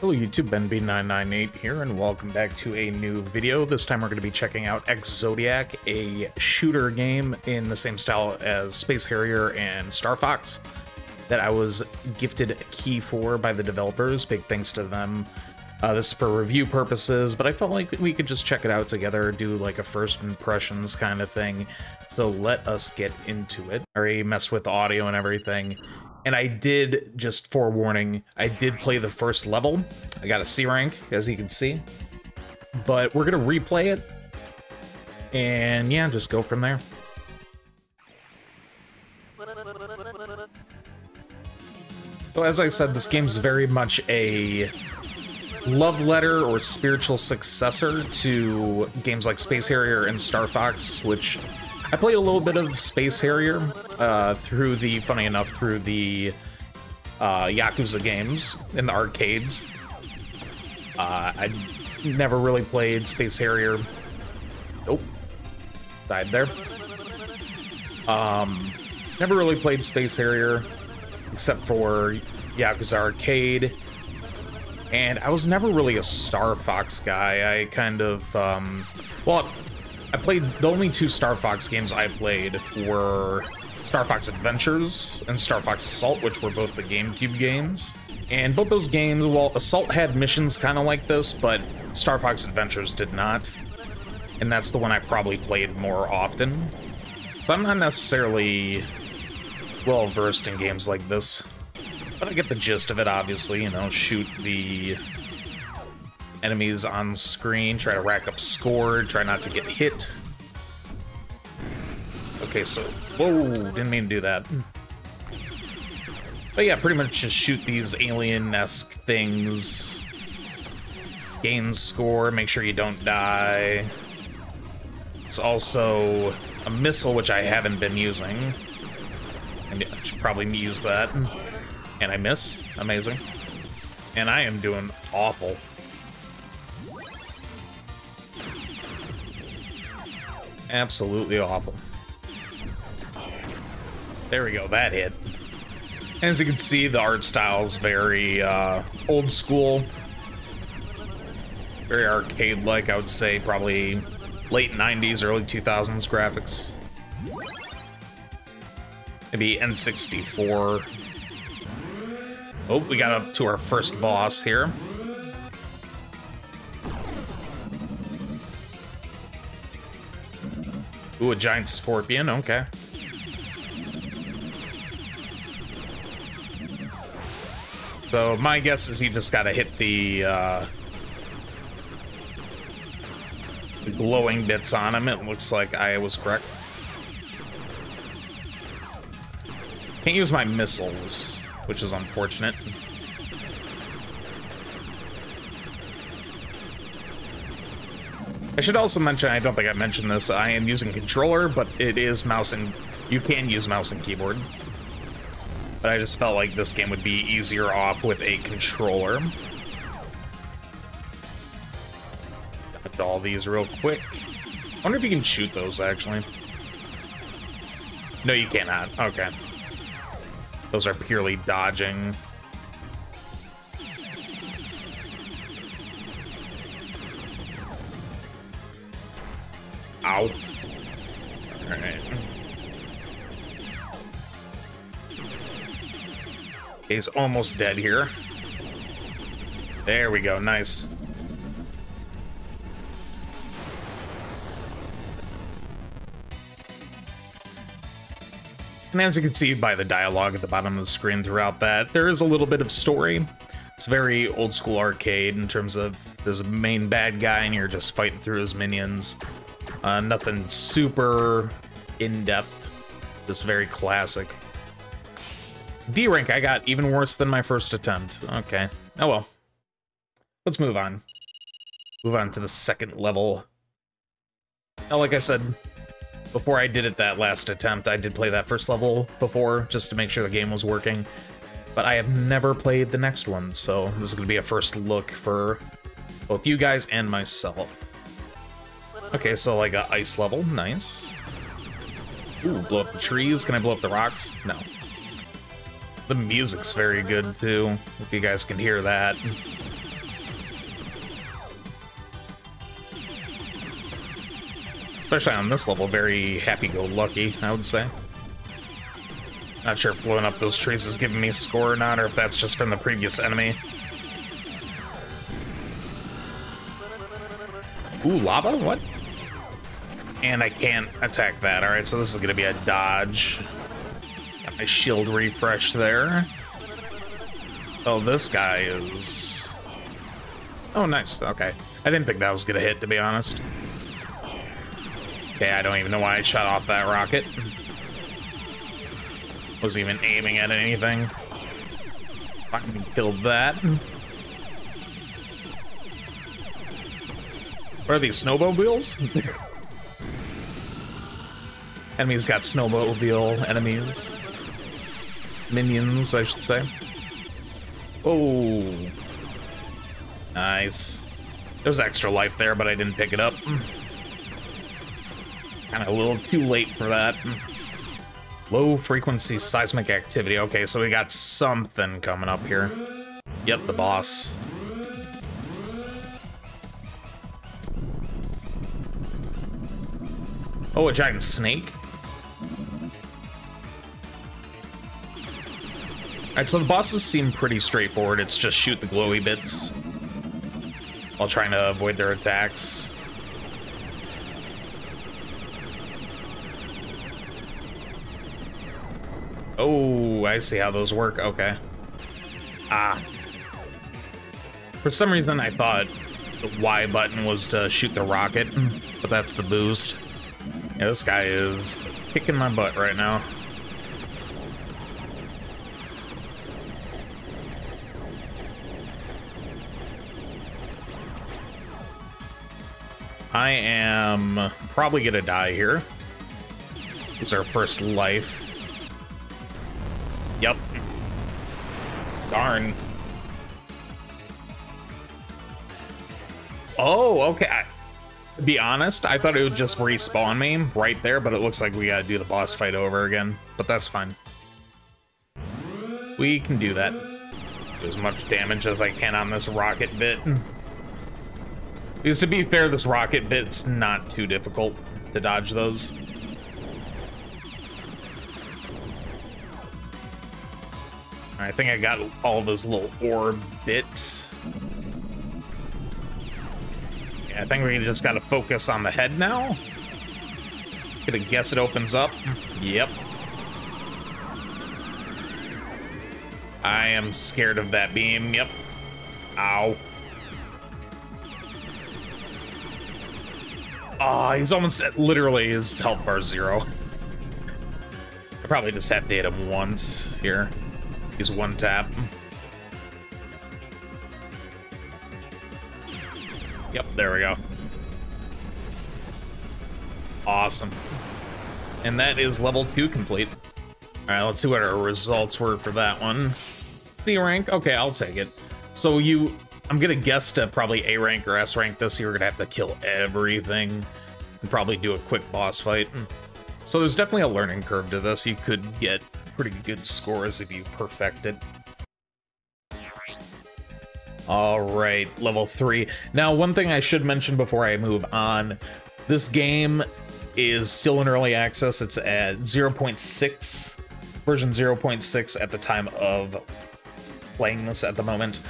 Hello YouTube, BenB998 here, and welcome back to a new video. This time we're going to be checking out Ex-Zodiac, a shooter game in the same style as Space Harrier and Star Fox that I was gifted a key for by the developers. Big thanks to them. This is for review purposes, but I felt like we could just check it out together, do like a first impressions kind of thing. So let us get into it. I already messed with the audio and everything. And I did, just forewarning, I did play the first level. I got a C rank, as you can see. But we're going to replay it. And yeah, just go from there. So as I said, this game's very much a love letter or spiritual successor to games like Space Harrier and Star Fox, which I played a little bit of Space Harrier through the Yakuza games in the arcades. I never really played Space Harrier. Nope. Died there. Never really played Space Harrier except for Yakuza Arcade. And I was never really a Star Fox guy. I kind of, I played, the only two Star Fox games I played were Star Fox Adventures and Star Fox Assault, which were both the GameCube games. And both those games, well, Assault had missions kind of like this, but Star Fox Adventures did not. And that's the one I probably played more often. So I'm not necessarily well-versed in games like this. But I get the gist of it, obviously, you know, shoot the enemies on screen, try to rack up score, try not to get hit. Okay, so, whoa, didn't mean to do that. But yeah, pretty much just shoot these alien-esque things. Gain score, make sure you don't die. There's also a missile, which I haven't been using. And I should probably use that. And I missed. Amazing. And I am doing awful. Absolutely awful. There we go, that hit. And as you can see, the art style's very old school. Very arcade-like, I would say, probably late 90s, early 2000s graphics. Maybe N64. Oh, we got up to our first boss here. Ooh, a giant scorpion, okay. So my guess is you just gotta hit the glowing bits on him. It looks like I was correct. Can't use my missiles, which is unfortunate. I should also mention, I don't think I mentioned this, I am using controller, but it is mouse and... you can use mouse and keyboard. But I just felt like this game would be easier off with a controller. Got all these real quick. I wonder if you can shoot those, actually. No, you cannot. Okay. Those are purely dodging. Ow. Alright. He's almost dead here. There we go, nice. And as you can see by the dialogue at the bottom of the screen throughout that, there is a little bit of story. It's very old school arcade in terms of there's a main bad guy and you're just fighting through his minions. Nothing super in-depth, just very classic. D rank I got even worse than my first attempt. Okay, oh well. Let's move on. Move on to the second level. Now, like I said, before I did it that last attempt, I did play that first level before, just to make sure the game was working. But I have never played the next one, so this is going to be a first look for both you guys and myself. Okay, so like an ice level, nice. Ooh, blow up the trees. Can I blow up the rocks? No. The music's very good too, if you guys can hear that. Especially on this level, very happy-go-lucky, I would say. Not sure if blowing up those trees is giving me a score or not, or if that's just from the previous enemy. Ooh, lava? What? And I can't attack that. Alright, so this is going to be a dodge. Got my shield refresh there. Oh, this guy is... Oh, nice. Okay. I didn't think that was going to hit, to be honest. Okay, I don't even know why I shot off that rocket. Wasn't even aiming at anything. Fucking killed that. What are these, snowmobiles? Enemies got snowmobile enemies. Minions, I should say. Oh. Nice. There's extra life there, but I didn't pick it up. Kind of a little too late for that. Low frequency seismic activity. Okay, so we got something coming up here. Yep, the boss. Oh, a giant snake? Alright, so the bosses seem pretty straightforward. It's just shoot the glowy bits while trying to avoid their attacks. Oh, I see how those work. Okay. Ah. For some reason, I thought the Y button was to shoot the rocket, but that's the boost. Yeah, this guy is kicking my butt right now. I am probably gonna die here. It's our first life. Yep. Darn. Oh, okay. To be honest, I thought it would just respawn me right there, but it looks like we gotta do the boss fight over again. But that's fine. We can do that. Do as much damage as I can on this rocket bit. Because to be fair, this rocket bit's not too difficult to dodge those. I think I got all those little orb bits. Yeah, I think we just gotta focus on the head now. Gonna guess it opens up. Yep. I am scared of that beam. Yep. Ow. Aw, he's almost at, literally his health bar zero. I probably just have to hit him once here. He's one tap. Yep, there we go. Awesome. And that is level 2 complete. Alright, let's see what our results were for that one. C rank? Okay, I'll take it. So you... I'm gonna guess to probably A rank or S rank this. You're gonna have to kill everything and probably do a quick boss fight. So there's definitely a learning curve to this. You could get pretty good scores if you perfect it. All right, level 3. Now, one thing I should mention before I move on, this game is still in early access. It's at 0.6, version 0.6 at the time of playing this at the moment.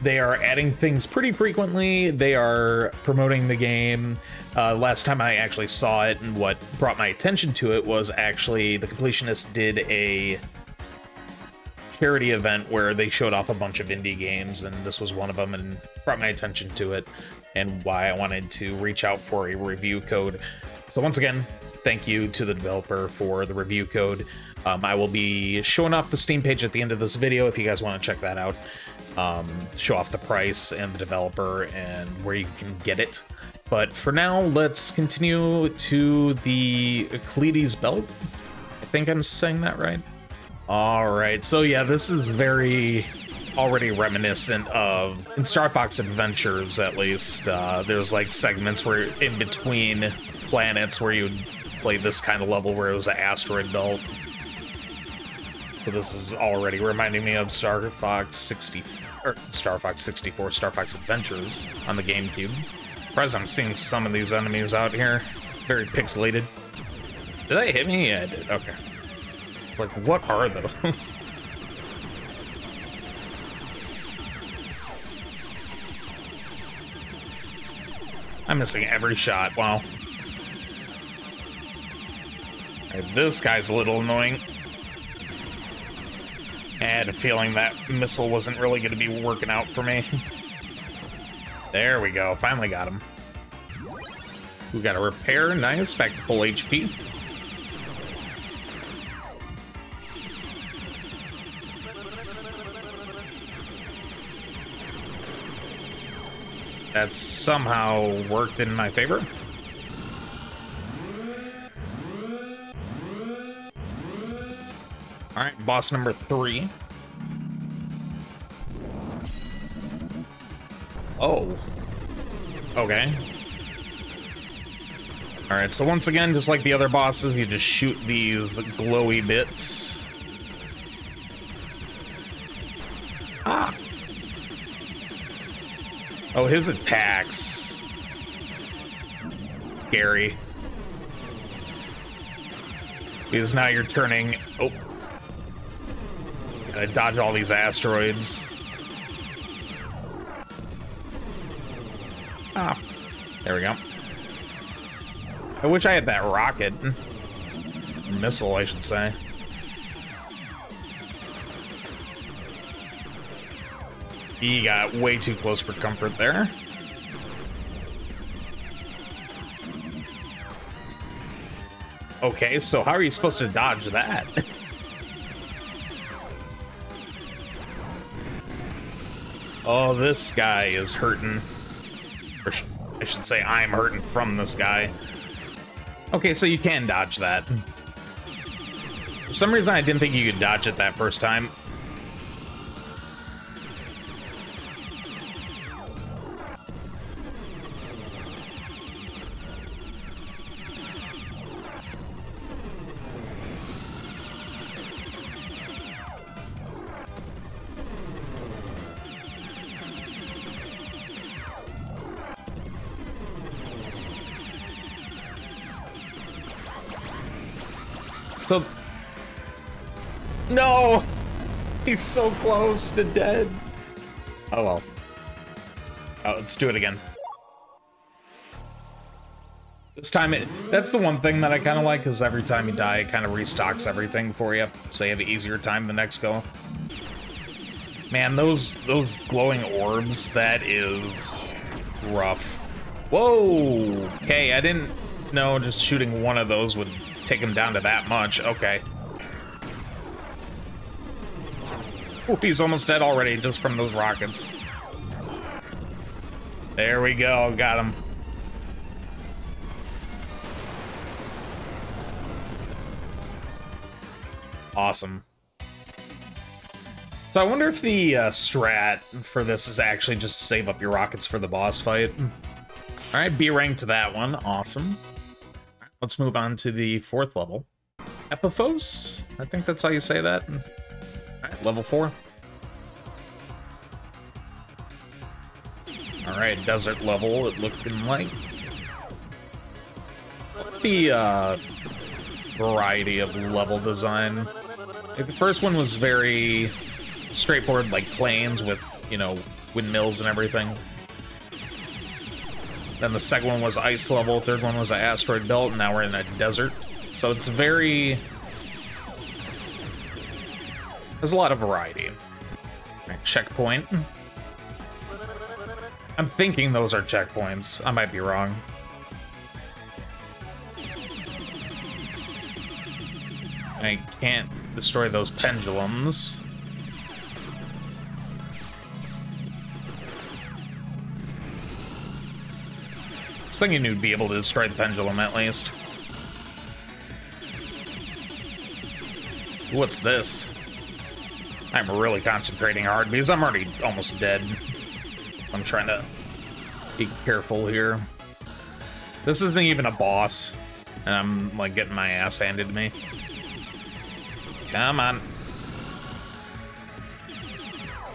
They are adding things pretty frequently. They are promoting the game. Last time I actually saw it, and what brought my attention to it was actually The Completionist did a charity event where they showed off a bunch of indie games, and this was one of them, and brought my attention to it and why I wanted to reach out for a review code. So once again, thank you to the developer for the review code. I will be showing off the Steam page at the end of this video if you guys want to check that out. Show off the price and the developer and where you can get it. But for now, let's continue to the Ecclides Belt. I think I'm saying that right. All right, so yeah, this is very already reminiscent of, in Star Fox Adventures at least, there's like segments where in between planets where you would play this kind of level where it was an asteroid belt. So this is already reminding me of Star Fox 64, or Star Fox 64, Star Fox Adventures on the GameCube. Surprised I'm seeing some of these enemies out here. very pixelated. Did that hit me? Yeah, it did. Okay. It's like, what are those? I'm missing every shot. Wow. Right, this guy's a little annoying. I had a feeling that missile wasn't really going to be working out for me. There we go. Finally got him. We got a repair. Nice. Back to full HP. That somehow worked in my favor. All right, boss number 3. Oh. Okay. All right, so once again, just like the other bosses, you just shoot these glowy bits. Ah. Oh, his attacks. Scary. Because now you're turning... Oh. Gotta dodge all these asteroids. Ah. There we go. I wish I had that rocket. Missile, I should say. He got way too close for comfort there. Okay, so how are you supposed to dodge that? Oh, this guy is hurting. Or I should say I'm hurting from this guy. Okay, so you can dodge that. For some reason, I didn't think you could dodge it that first time. So, no, he's so close to dead. Oh well. Oh, let's do it again. This time, that's the one thing that I kind of like, is every time you die, it kind of restocks everything for you, so you have an easier time the next go. Man, those glowing orbs, that is rough. Whoa. Okay, I didn't know just shooting one of those would take him down to that much. Okay. Ooh, he's almost dead already just from those rockets. There we go. Got him. Awesome. So I wonder if the strat for this is actually just save up your rockets for the boss fight. All right, B rank to that one. Awesome. Let's move on to the 4th level. Epiphos? I think that's how you say that. Alright, level 4. Alright, desert level, it looked like. The variety of level design. Like, the first one was very straightforward, like plains with, you know, windmills and everything. Then the second one was ice level, third one was an asteroid belt, and now we're in a desert. So it's very... There's a lot of variety. Right, checkpoint. I'm thinking those are checkpoints. I might be wrong. I can't destroy those pendulums. I was thinking you'd be able to destroy the pendulum at least. What's this? I'm really concentrating hard because I'm already almost dead. I'm trying to be careful here. This isn't even a boss, and I'm like getting my ass handed to me. Come on.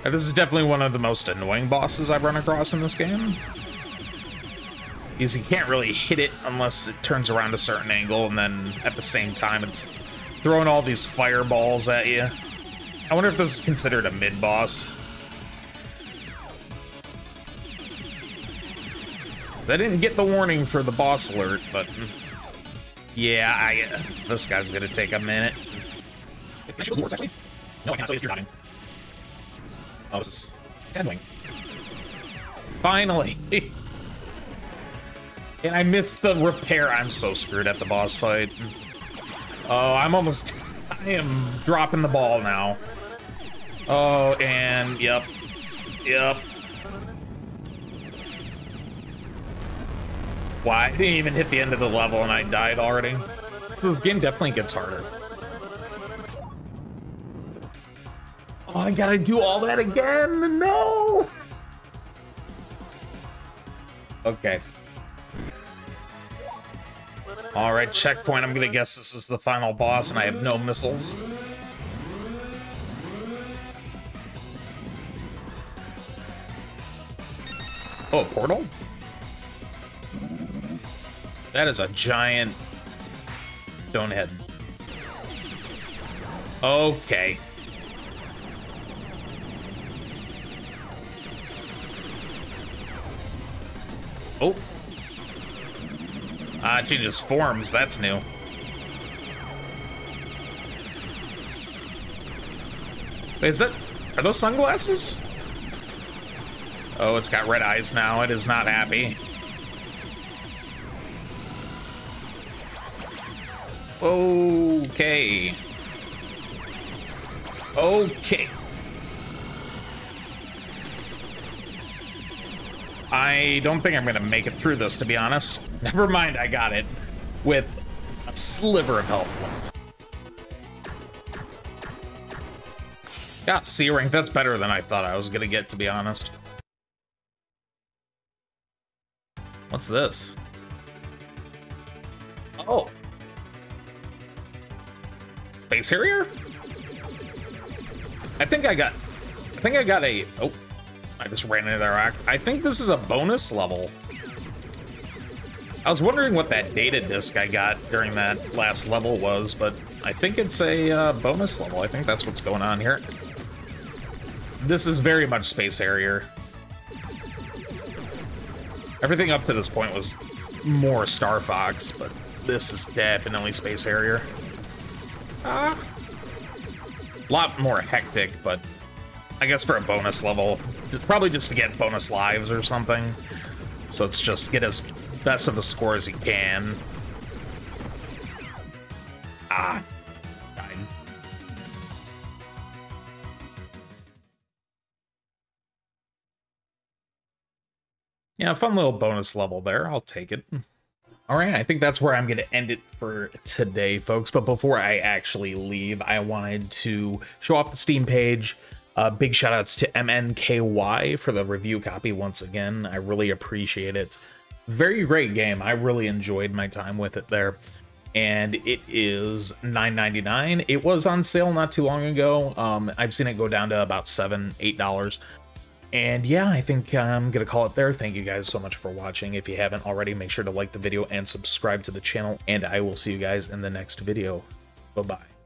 This is definitely one of the most annoying bosses I've run across in this game. is he can't really hit it unless it turns around a certain angle, and then at the same time it's throwing all these fireballs at you. I wonder if this is considered a mid-boss. I didn't get the warning for the boss alert, but yeah, this guy's gonna take a minute. No, I can't say you're not in. Oh, this is Deadwing. Finally! And I missed the repair. I'm so screwed at the boss fight. Oh, I'm almost... I am dropping the ball now. Oh, and... Yep. Yep. Why? I didn't even hit the end of the level and I died already. So this game definitely gets harder. Oh, I gotta do all that again? No! Okay. Alright, checkpoint. I'm gonna guess this is the final boss and I have no missiles. Oh, a portal? That is a giant stone head. Okay. Oh. Ah, it changes forms. That's new. Wait, is that... Are those sunglasses? Oh, it's got red eyes now. It is not happy. Okay. Okay. I don't think I'm gonna make it through this, to be honest. Never mind, I got it. With a sliver of health left. Got C rank, that's better than I thought I was gonna get, to be honest. What's this? Oh. Space Harrier? I think I got a... Oh. I just ran into that rock. I think this is a bonus level. I was wondering what that data disc I got during that last level was, but I think it's a bonus level. I think that's what's going on here. This is very much Space Harrier. Everything up to this point was more Star Fox, but this is definitely Space Harrier. A lot more hectic, but I guess for a bonus level, probably just to get bonus lives or something. So it's just get as best of a score as you can. Ah, died. Yeah, fun little bonus level there. I'll take it. All right, I think that's where I'm going to end it for today, folks. But before I actually leave, I wanted to show off the Steam page. Big shout outs to MNKY for the review copy once again. I really appreciate it. Very great game. I really enjoyed my time with it there. And it is $9.99. It was on sale not too long ago. I've seen it go down to about $7, $8. And yeah, I think I'm going to call it there. Thank you guys so much for watching. If you haven't already, make sure to like the video and subscribe to the channel. And I will see you guys in the next video. Bye-bye.